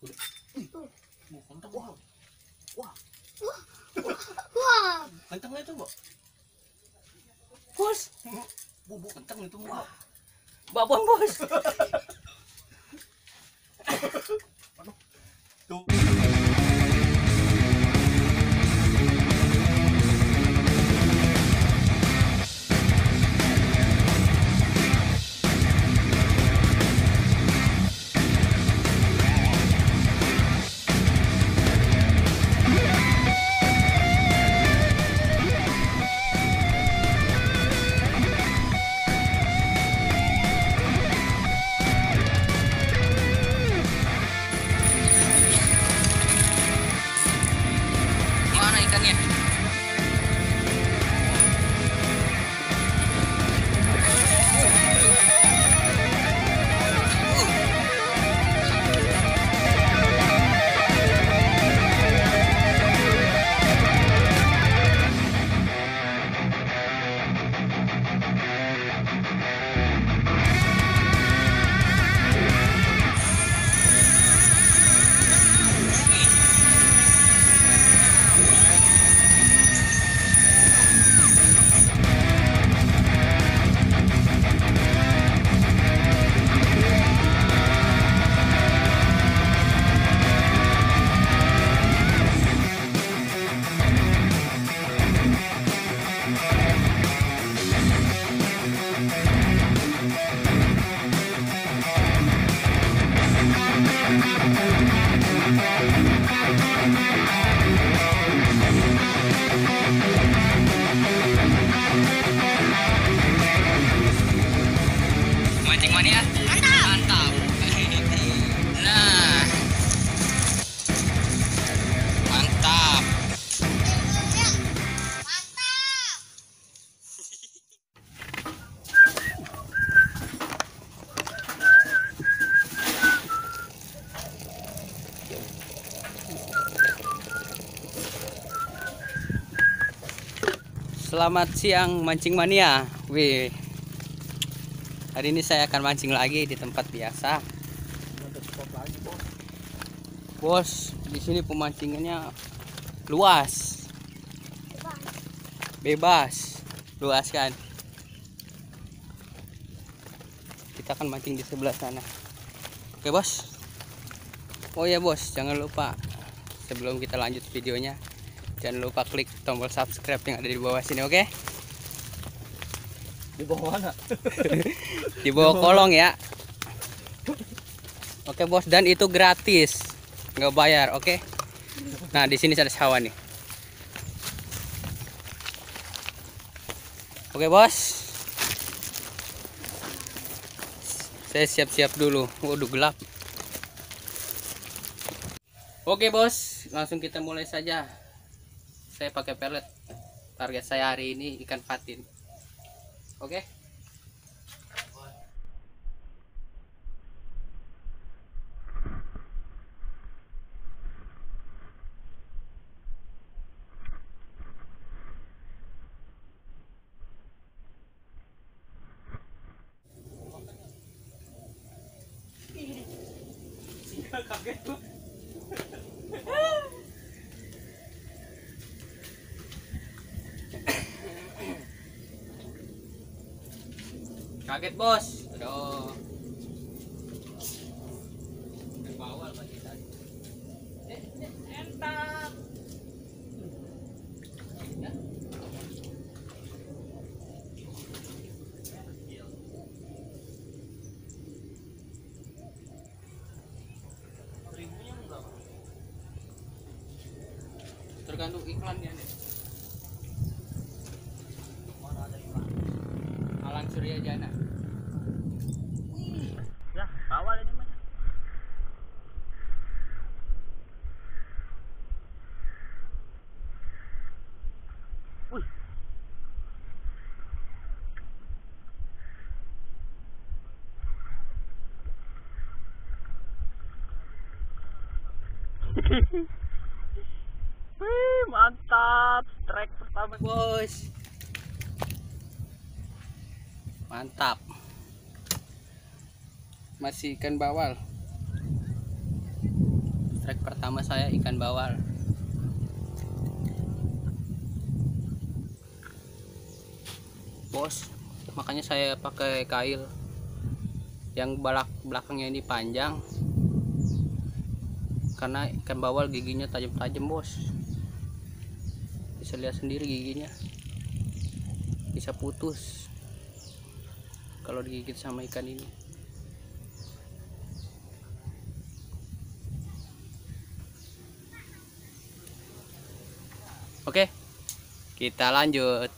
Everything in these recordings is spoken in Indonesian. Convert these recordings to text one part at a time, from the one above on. Wih, kontak. Wow. Wah. Wah. Kentang itu, Mbak. Bos. Bubu kentang itu, Mbak. Babon, Bos. Aduh. Tuh. Selamat siang mancing mania. Wih. Hari ini saya akan mancing lagi di tempat biasa. Bos, di sini pemancingannya luas. Bebas. Luas kan. Kita akan mancing di sebelah sana. Oke, Bos. Oh ya, Bos, jangan lupa sebelum kita lanjut videonya, jangan lupa klik tombol subscribe yang ada di bawah sini, oke? Okay? Di bawah mana? Di bawah kolong ya. Oke, okay, Bos, dan itu gratis, nggak bayar, oke? Okay? Nah, di sini ada sawah nih. Oke, okay, Bos, saya siap-siap dulu. Waduh, gelap. Oke, okay, Bos, langsung kita mulai saja. Saya pakai pelet. Target saya hari ini ikan patin. Oke. Kaget, Bos. Aduh. Bawal lagi tadi. Entap. Ribunya enggak. Tergantung iklannya nih. Surya Jana. Ya, bawal ini mah. Wih. Wih, mantap. Strike pertama, Bos. Mantap, masih ikan bawal. Trek pertama saya ikan bawal. Bos, makanya saya pakai kail yang belakangnya ini panjang karena ikan bawal giginya tajam-tajam, bos. Bisa lihat sendiri giginya bisa putus kalau digigit sama ikan ini. Oke, kita lanjut.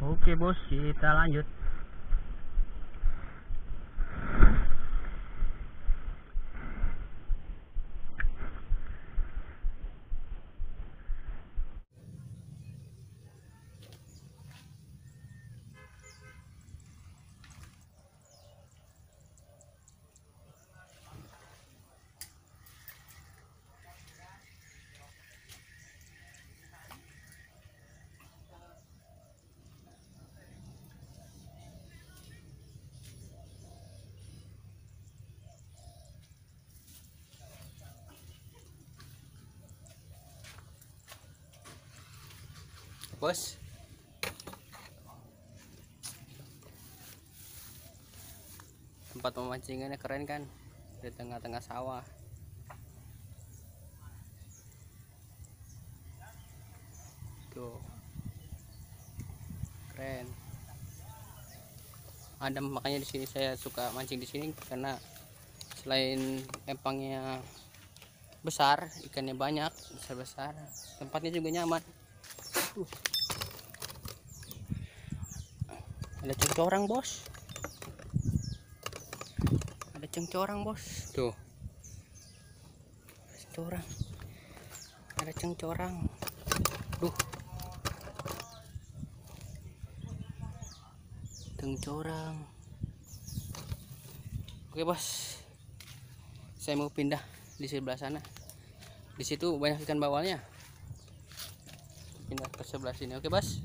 Oke bos, kita lanjut. Bos, tempat pemancingannya keren kan, di tengah-tengah sawah. Tuh, keren. Ada makanya di sini saya suka mancing di sini karena selain empangnya besar, ikannya banyak, besar-besar, tempatnya juga nyaman. Ada cengcorang, bos. Ada cengcorang, bos. Tuh. Cengcorang. Ada cengcorang. Duh. Cengcorang. Oke, bos. Saya mau pindah di sebelah sana. Di situ banyak ikan bawalnya. Pindah ke sebelah sini. Oke, bos.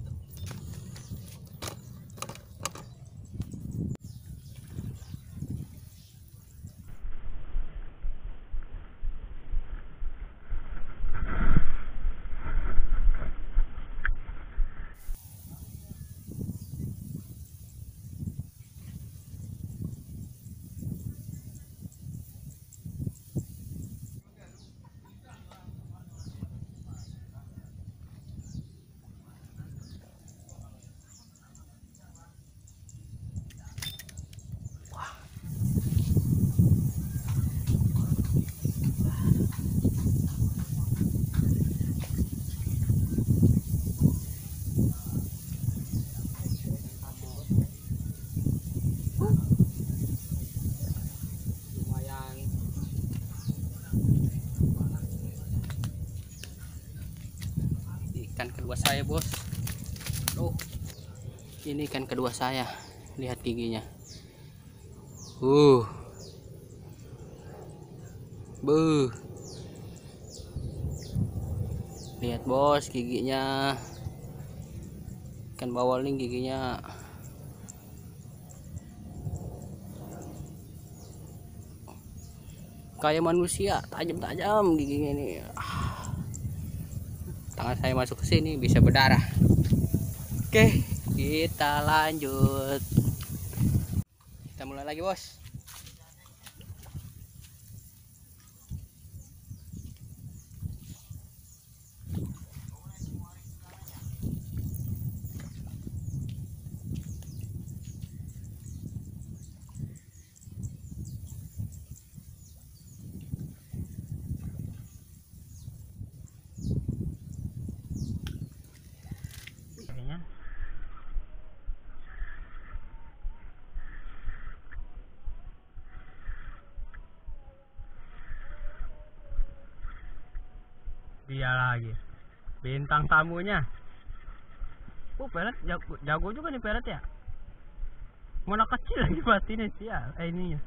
Kedua saya, bos. Loh, ini ikan kedua saya. Lihat giginya. Buh. Lihat, bos, giginya. Ikan bawal nih giginya. Kayak manusia, tajam-tajam giginya ini. Tangan saya masuk ke sini bisa berdarah. Oke, kita lanjut. Kita mulai lagi, bos. Dia lagi bintang tamunya. Pelet jago juga nih pelet ya. Mana kecil lagi pasti nih sial. Ini ya.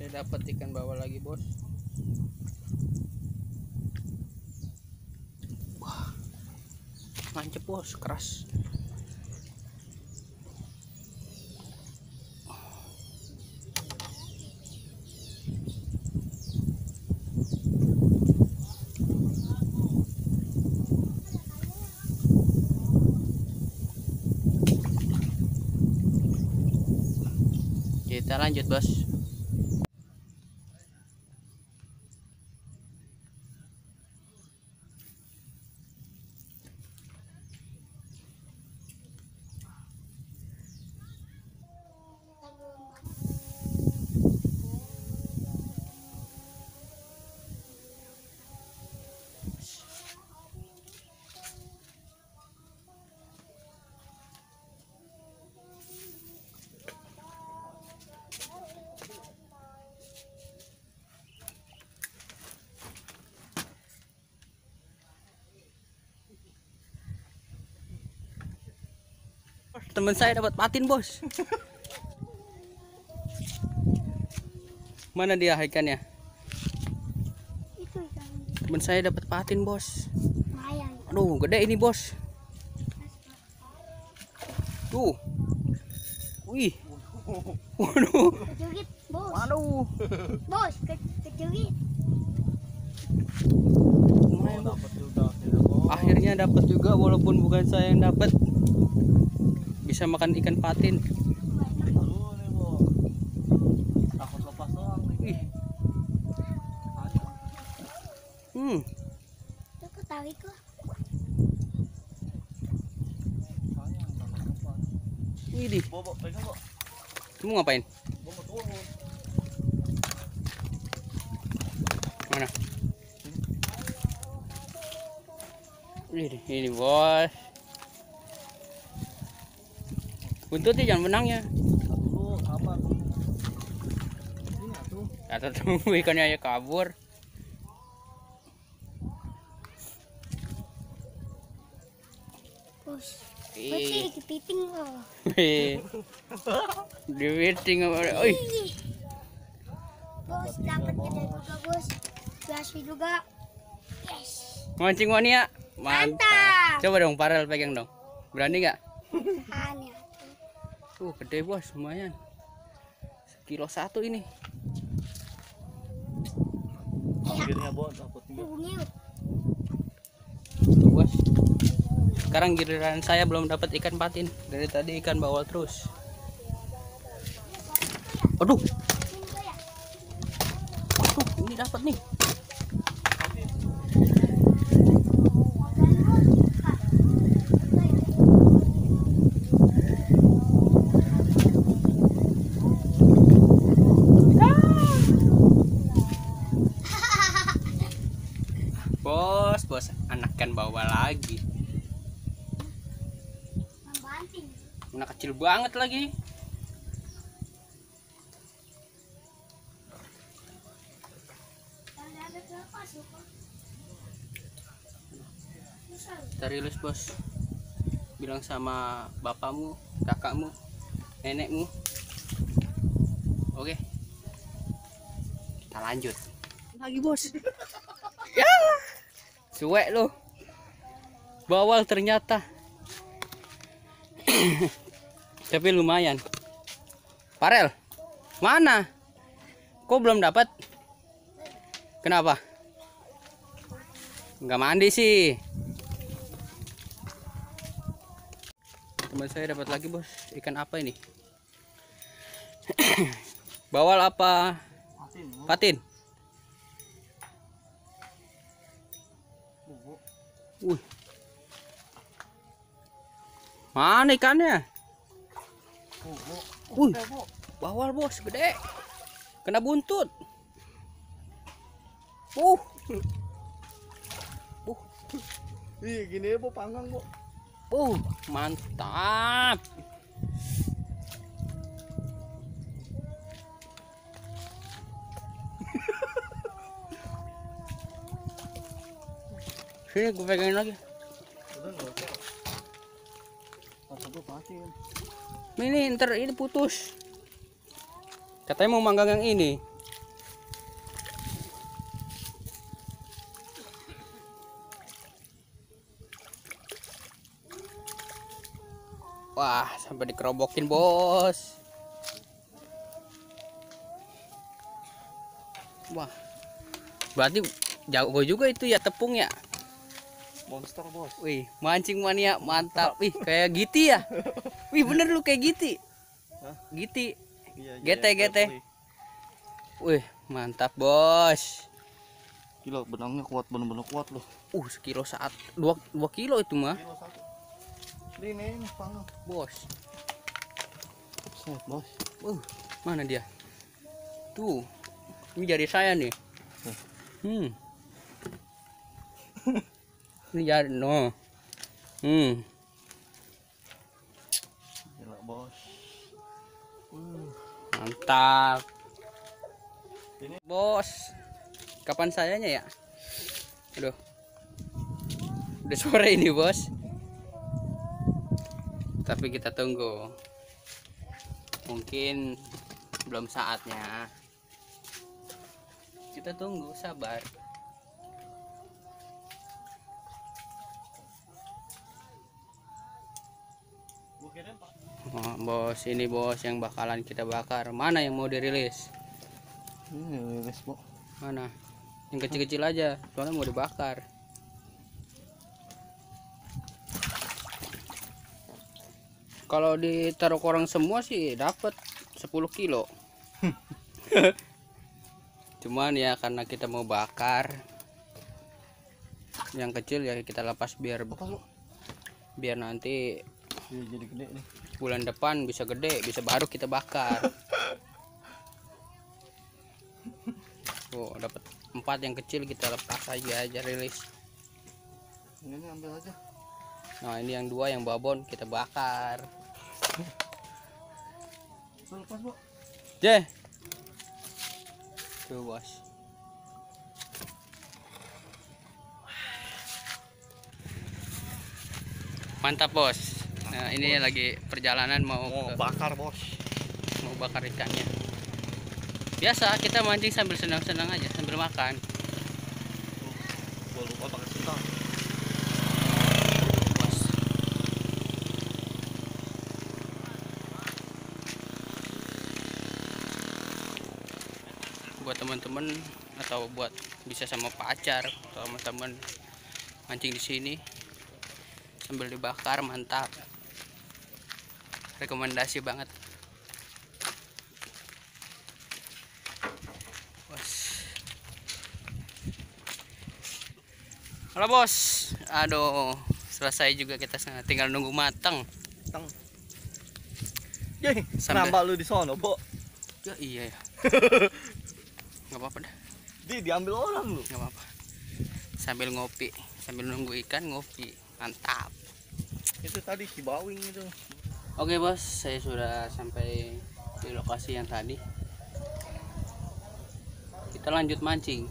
Saya dapat ikan bawal lagi, bos. Wah, nancep, bos, keras. Kita lanjut, Bos. Teman saya dapat patin, Bos. Mana dia ikannya? Itu ikan. Teman saya dapat patin, Bos. Aduh, gede ini, Bos. Tuh. Wih. Waduh. Kejugit, Bos. Waduh. Bos, kejugit. Akhirnya dapat juga walaupun bukan saya yang dapat. Bisa makan ikan patin. Ini. Kamu ngapain? Mana? Ini, Bos. Buntutnya jangan benangnya. Kata tunggu ikannya aja kabur. Bos, masih kepiting loh. Dipiting apa? Oi. Bos dapat gede juga, Bos. Biasa juga. Yes. Mancing mania. Mantap. Coba dong Farel pegang dong. Berani nggak? Berani. Tuh gede, Bos, lumayan. 1,1 kilo ini. Akhirnya, Bos, dapat tiga. Bos, sekarang giliran saya belum dapat ikan patin. Dari tadi ikan bawal terus. Aduh. Ini dapat nih. Bos, anak kan bawa lagi. Anak kecil banget lagi. Serius, Bos. Bilang sama bapakmu, kakakmu, nenekmu. Oke. Kita lanjut. Lagi, Bos. Ya. Cuek loh, bawal ternyata. Tapi lumayan. Farel, mana? Kok belum dapat? Kenapa? Nggak mandi sih. Teman saya dapat lagi, Bos. Ikan apa ini? Bawal apa? Patin. Mana ikannya? Bawal, Bos, gede. Kena buntut. Gini Bu, panggang, Bu. Mantap. Sini gue pegangin lagi. Ini ntar ini putus. Katanya mau manggang yang ini. Wah, sampai dikerobokin, Bos. Wah, berarti jago juga itu ya tepungnya. Monster, Bos. Wih, mancing mania mantap. Wih, kayak Giti ya. Wih, bener lu kayak Giti. Hah? Giti GT. Wih, mantap bos. Gila, benangnya kuat, bener-bener kuat loh. Sekilo saat 2 kilo itu mah. Ini panah bos. Set bos. Mana dia? Tuh. Ini jari saya nih. Ini jari no. Gila bos. Mantap. Ini bos. Kapan sayanya ya? Aduh. Udah sore ini, bos. Tapi kita tunggu. Mungkin belum saatnya. Kita tunggu, sabar. Bos, ini bos yang bakalan kita bakar. Mana yang mau dirilis? Ini rilis, bos. Mana? Yang kecil-kecil aja, soalnya mau dibakar. Kalau ditaruh orang semua sih dapat 10 kilo. Cuman ya karena kita mau bakar yang kecil ya kita lepas biar nanti jadi gede nih. Bulan depan bisa gede, bisa baru kita bakar. Oh, dapat 4 yang kecil kita lepas aja rilis. Ini ambil aja. Nah, ini yang 2 yang babon kita bakar. Lepas, Bu. Jeh. Tuh, bos. Mantap, bos. Nah, ini bos. Lagi perjalanan mau bakar, bos. Mau bakar ikannya. Biasa kita mancing sambil senang-senang aja, sambil makan. Gua lupa pakai sentang. Buat teman-teman atau buat bisa sama pacar atau sama teman mancing di sini sambil dibakar, mantap. Rekomendasi banget. Halo bos, aduh selesai juga kita tinggal nunggu matang. Yeh, nambah lu di sono, Bo. Ya iya ya. Gak apa-apa dah. Diambil orang lu. Gak apa-apa. Sambil ngopi, sambil nunggu ikan ngopi, mantap. Itu tadi si bawing itu. Oke bos, saya sudah sampai di lokasi yang tadi. Kita lanjut mancing.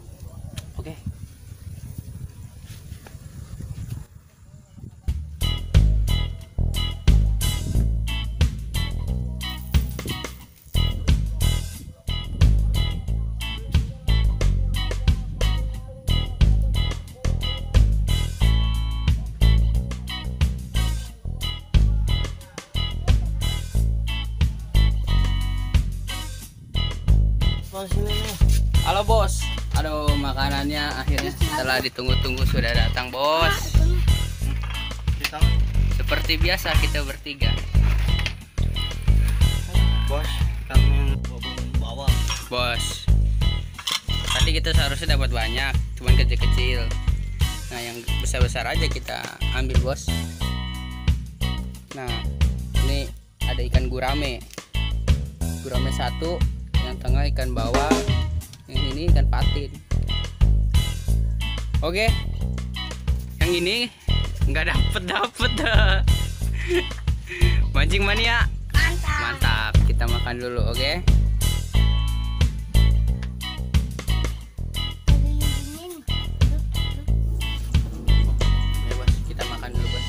Oke. Halo bos, aduh makanannya akhirnya setelah ditunggu-tunggu sudah datang bos. Seperti biasa kita bertiga. Bos, kami bawa. Bos, tadi kita seharusnya dapat banyak, cuman kecil-kecil. Nah yang besar-besar aja kita ambil bos. Nah ini ada ikan gurame. Gurame satu. Yang tengah ikan bawal, yang ini ikan patin. Oke. Yang ini nggak dapet. Mancing mania. Mantap. Kita makan dulu, oke? Ya, bos, kita makan dulu, bos.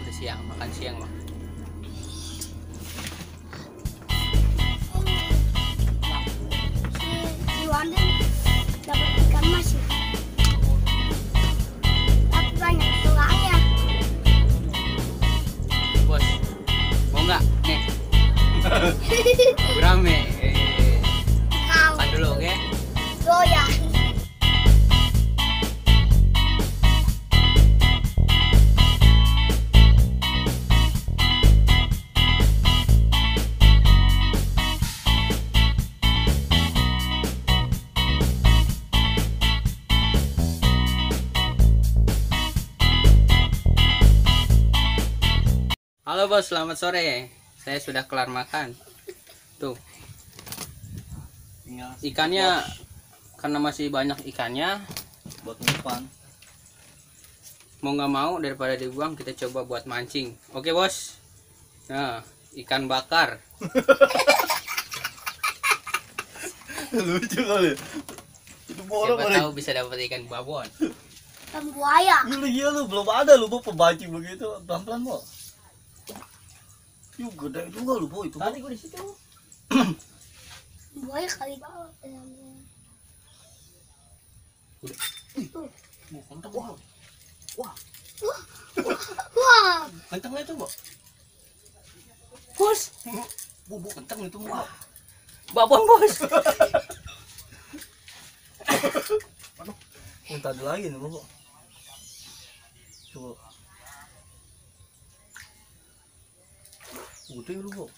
Udah siang, makan siang, bos. Dapat ikan masih banyak tulangnya bos, mau nggak nih? Gurame makan dulu, oke? Ya. Halo bos, selamat sore. Saya sudah kelar makan. Tuh, ikannya, karena masih banyak ikannya buat umpan. Mau nggak mau daripada dibuang, kita coba buat mancing. Oke bos. Nah, ikan bakar. Lucu kali. Siapa tahu bisa dapat ikan babon. Ikan buaya. Iya lu belum ada lu bu pemancing begitu, pelan-pelan bu. Yuk, gede juga lu boy itu. Tadi gua di situ. Boy kali bawa. Mau kontak gua. Wah. Wah. Kentangnya itu, Bu. Bos. Bu, kentang itu, Bu. Babon, Bos. Aduh. Kontak lagi nih, Bu. Coba. Udah lu, Bok.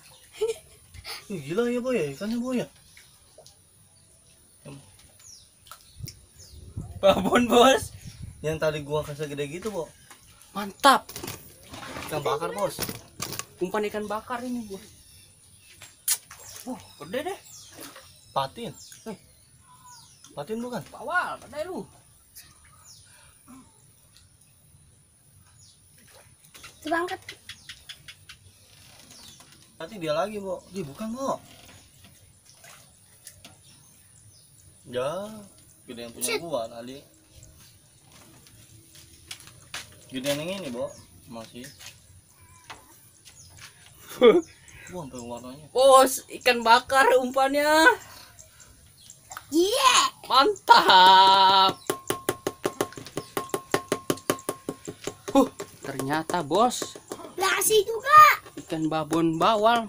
Gila ya, Boy, ya. Ikannya, Boy, ya. Babon, Bos. Yang tadi gua kasih gede gitu, Bok. Mantap. Ikan bakar, Bos. Umpan ikan bakar ini, Bos. Wah, gede deh. Patin. Patin bukan? Bawal, pandai lu. Coba angkat. Nanti dia lagi, Bo. Dia bukan, Bo. Ya, gede yang punya gua tadi. Gede yang ini, Bo. Masih. Wah, sampai warnanya. Bos, ikan bakar umpannya. Yeah. Mantap. Ternyata, Bos. Nasi juga. Ikan babon bawal,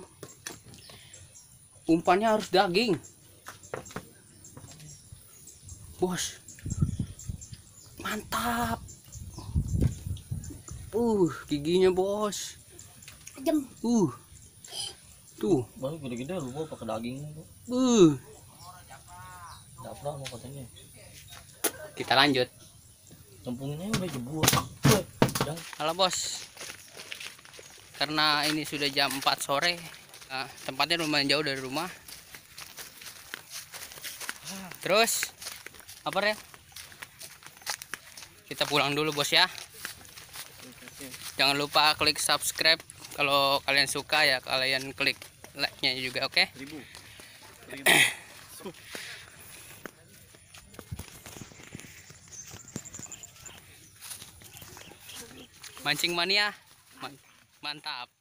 umpannya harus daging, Bos. Mantap. Giginya, Bos. Adem. Tuh. Baru gede-gede lu bawa pakai daging. Dapra mau katanya. Kita lanjut. Tempungnya udah jebol. Halo, Bos. Karena ini sudah jam 4 sore, tempatnya lumayan jauh dari rumah. Terus apa ya? Kita pulang dulu, Bos, ya. Jangan lupa klik subscribe kalau kalian suka, ya kalian klik like-nya juga, oke? Mancing mania. Mantap.